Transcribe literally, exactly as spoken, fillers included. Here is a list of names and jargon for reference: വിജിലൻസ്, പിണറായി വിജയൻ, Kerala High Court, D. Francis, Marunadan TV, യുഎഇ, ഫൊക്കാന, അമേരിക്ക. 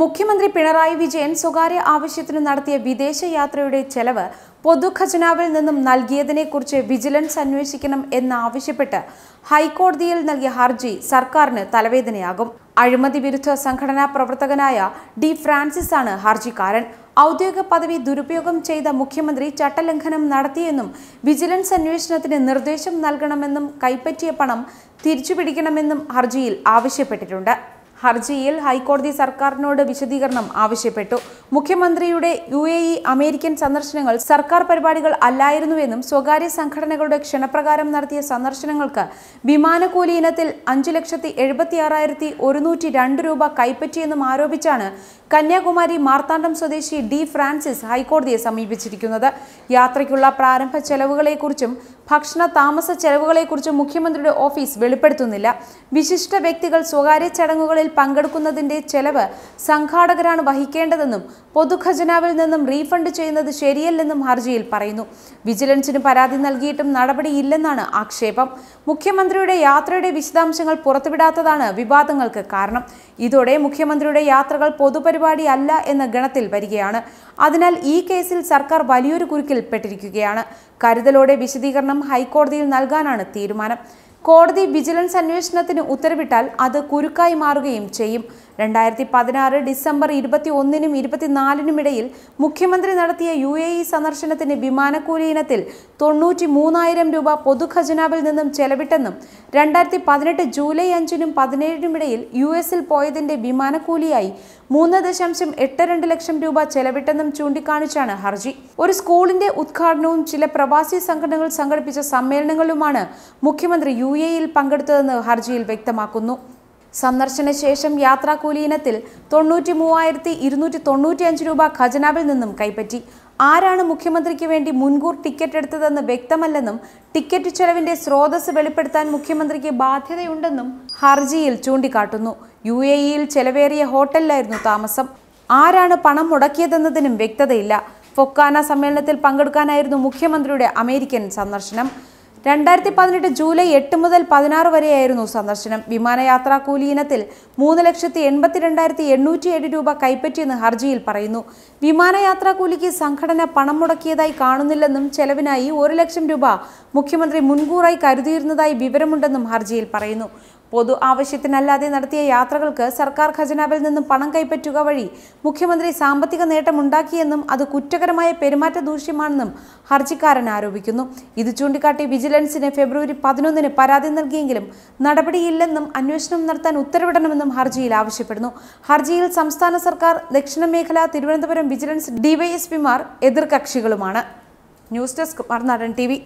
മുഖ്യമന്ത്രി പിണറായി വിജയൻ സ്വകാര്യ ആവശ്യത്തിന് നടത്തിയ വിദേശയാത്രയുടെ ചെലവ് പൊതുഖജനാവിൽ നിന്നും നൽകിയതിനെക്കുറിച്ച് വിജിലൻസ് അന്വേഷിക്കണം എന്നാവശ്യപ്പെട്ട് ഹൈക്കോടതിയിൽ നൽകിയ ഹർജി സർക്കാരിന് തലവേദനയാകും. അഴിമതി വിരുദ്ധ സംഘടനാ പ്രവർത്തകനായ ഡി ഫ്രാൻസിസ് ആണ് ഹർജിക്കാരൻ. ഔദ്യോഗിക പദവി ദുരുപയോഗം ചെയ്ത മുഖ്യമന്ത്രി ചട്ടലംഘനം നടത്തിയെന്നും വിജിലൻസ് അന്വേഷണത്തിന് നിർദ്ദേശം നൽകണമെന്നും കൈപ്പറ്റിയ പണം തിരിച്ചുപിടിക്കണമെന്നും ഹർജിയിൽ ആവശ്യപ്പെട്ടിട്ടുണ്ട്. ഹർജിയിൽ ഹൈക്കോടതി സർക്കാരിനോട് വിശദീകരണം ആവശ്യപ്പെട്ടു. മുഖ്യമന്ത്രിയുടെ യു എ ഇ അമേരിക്കൻ സന്ദർശനങ്ങൾ സർക്കാർ പരിപാടികൾ അല്ലായിരുന്നുവെന്നും സ്വകാര്യ സംഘടനകളുടെ ക്ഷണപ്രകാരം നടത്തിയ സന്ദർശനങ്ങൾക്ക് വിമാനക്കൂലി ഇനത്തിൽ അഞ്ചു ലക്ഷത്തി എഴുപത്തി ആറായിരത്തി ഒരുന്നൂറ്റി രണ്ട് രൂപ കൈപ്പറ്റിയെന്നും ആരോപിച്ചാണ് കന്യാകുമാരി മാർത്താണ്ഡം സ്വദേശി ഡി ഫ്രാൻസിസ് ഹൈക്കോടതിയെ സമീപിച്ചിരിക്കുന്നത്. യാത്രയ്ക്കുള്ള പ്രാരംഭ ചെലവുകളെക്കുറിച്ചും ഭക്ഷണ താമസ ചെലവുകളെക്കുറിച്ചും മുഖ്യമന്ത്രിയുടെ ഓഫീസ് വെളിപ്പെടുത്തുന്നില്ല. വിശിഷ്ട വ്യക്തികൾ സ്വകാര്യ ചടങ്ങുകളിൽ പങ്കെടുക്കുന്നതിൻ്റെ ചെലവ് സംഘാടകരാണ് വഹിക്കേണ്ടതെന്നും പൊതുഖജനാവിൽ നിന്നും റീഫണ്ട് ചെയ്യുന്നത് ശരിയല്ലെന്നും ഹർജിയിൽ പറയുന്നു. വിജിലൻസിന് പരാതി നൽകിയിട്ടും നടപടിയില്ലെന്നാണ് ആക്ഷേപം. മുഖ്യമന്ത്രിയുടെ യാത്രയുടെ വിശദാംശങ്ങൾ പുറത്തുവിടാത്തതാണ് വിവാദങ്ങൾക്ക് കാരണം. ഇതോടെ മുഖ്യമന്ത്രിയുടെ യാത്രകൾ പൊതുപരിപാടി അല്ല എന്ന ഗണത്തിൽ വരികയാണ്. അതിനാൽ ഈ കേസിൽ സർക്കാർ വലിയൊരു കുരുക്കിൽപ്പെട്ടിരിക്കുകയാണ്. കരുതലോടെ വിശദീകരണം ഹൈക്കോടതിയിൽ നൽകാനാണ് തീരുമാനം. കോടതി വിജിലൻസ് അന്വേഷണത്തിന് ഉത്തരവിട്ടാൽ അത് കുരുക്കായി മാറുകയും ചെയ്യും. രണ്ടായിരത്തി പതിനാറ് ഡിസംബർ ഇരുപത്തി ഒന്നിനും ഇരുപത്തിനാലിനും ഇടയിൽ മുഖ്യമന്ത്രി നടത്തിയ യു എ ഇ സന്ദർശനത്തിന് വിമാനക്കൂലി ഇനത്തിൽ തൊണ്ണൂറ്റി മൂന്നായിരം രൂപ പൊതുഖജനാവിൽ നിന്നും ചെലവിട്ടെന്നും രണ്ടായിരത്തി പതിനെട്ട് ജൂലൈ അഞ്ചിനും പതിനേഴിനും ഇടയിൽ യു എസിൽ പോയതിൻ്റെ വിമാനക്കൂലിയായി മൂന്ന് ദശാംശം എട്ട് രണ്ട് ലക്ഷം രൂപ ചെലവിട്ടെന്നും ചൂണ്ടിക്കാണിച്ചാണ് ഹർജി. ഒരു സ്കൂളിന്റെ ഉദ്ഘാടനവും ചില പ്രവാസി സംഘടനകൾ സംഘടിപ്പിച്ച സമ്മേളനങ്ങളുമാണ് മുഖ്യമന്ത്രി യു എ ഇയിൽ പങ്കെടുത്തതെന്ന് ഹർജിയിൽ വ്യക്തമാക്കുന്നു. സന്ദർശനശേഷം യാത്രാക്കൂലി ഇനത്തിൽ തൊണ്ണൂറ്റി മൂവായിരത്തി ഇരുന്നൂറ്റി തൊണ്ണൂറ്റി അഞ്ച് രൂപ ഖജനാവിൽ നിന്നും കൈപ്പറ്റി. ആരാണ് മുഖ്യമന്ത്രിക്ക് വേണ്ടി മുൻകൂർ ടിക്കറ്റ് എടുത്തതെന്ന് വ്യക്തമല്ലെന്നും ടിക്കറ്റ് ചെലവിൻ്റെ സ്രോതസ് വെളിപ്പെടുത്താൻ മുഖ്യമന്ത്രിക്ക് ബാധ്യതയുണ്ടെന്നും ഹർജിയിൽ ചൂണ്ടിക്കാട്ടുന്നു. യു എ ഇയിൽ ചെലവേറിയ ഹോട്ടലിലായിരുന്നു താമസം. ആരാണ് പണം മുടക്കിയതെന്നതിനും വ്യക്തതയില്ല. ഫൊക്കാന സമ്മേളനത്തിൽ പങ്കെടുക്കാനായിരുന്നു മുഖ്യമന്ത്രിയുടെ അമേരിക്കൻ സന്ദർശനം. രണ്ടായിരത്തി പതിനെട്ട് ജൂലൈ എട്ട് മുതൽ പതിനാറ് വരെയായിരുന്നു സന്ദർശനം. വിമാനയാത്രാ കൂലി ഇനത്തിൽ മൂന്ന് ലക്ഷത്തി എൺപത്തി രണ്ടായിരത്തി എണ്ണൂറ്റി ഏഴ് രൂപ കൈപ്പറ്റിയെന്ന് ഹർജിയിൽ പറയുന്നു. വിമാനയാത്രാ കൂലിക്ക് സംഘടന പണം മുടക്കിയതായി കാണുന്നില്ലെന്നും ചെലവിനായി ഒരു ലക്ഷം രൂപ മുഖ്യമന്ത്രി മുൻകൂറായി കരുതിയിരുന്നതായി വിവരമുണ്ടെന്നും ഹർജിയിൽ പറയുന്നു. പൊതു ആവശ്യത്തിനല്ലാതെ നടത്തിയ യാത്രകൾക്ക് സർക്കാർ ഖജനാവിൽ നിന്നും പണം കൈപ്പറ്റുക വഴി മുഖ്യമന്ത്രി സാമ്പത്തിക നേട്ടമുണ്ടാക്കിയെന്നും അത് കുറ്റകരമായ പെരുമാറ്റ ദൂഷ്യമാണെന്നും ഹർജിക്കാരൻ ആരോപിക്കുന്നു. ഇത് ചൂണ്ടിക്കാട്ടി വിജിലൻസിന് ഫെബ്രുവരി പതിനൊന്നിന് പരാതി നൽകിയെങ്കിലും നടപടിയില്ലെന്നും അന്വേഷണം നടത്താൻ ഉത്തരവിടണമെന്നും ഹർജിയിൽ ആവശ്യപ്പെടുന്നു. ഹർജിയിൽ സംസ്ഥാന സർക്കാർ, ദക്ഷിണ മേഖല, തിരുവനന്തപുരം വിജിലൻസ് ഡിവൈഎസ്പിമാർ എതിർകക്ഷികളുമാണ്. News desk Marunadan T V.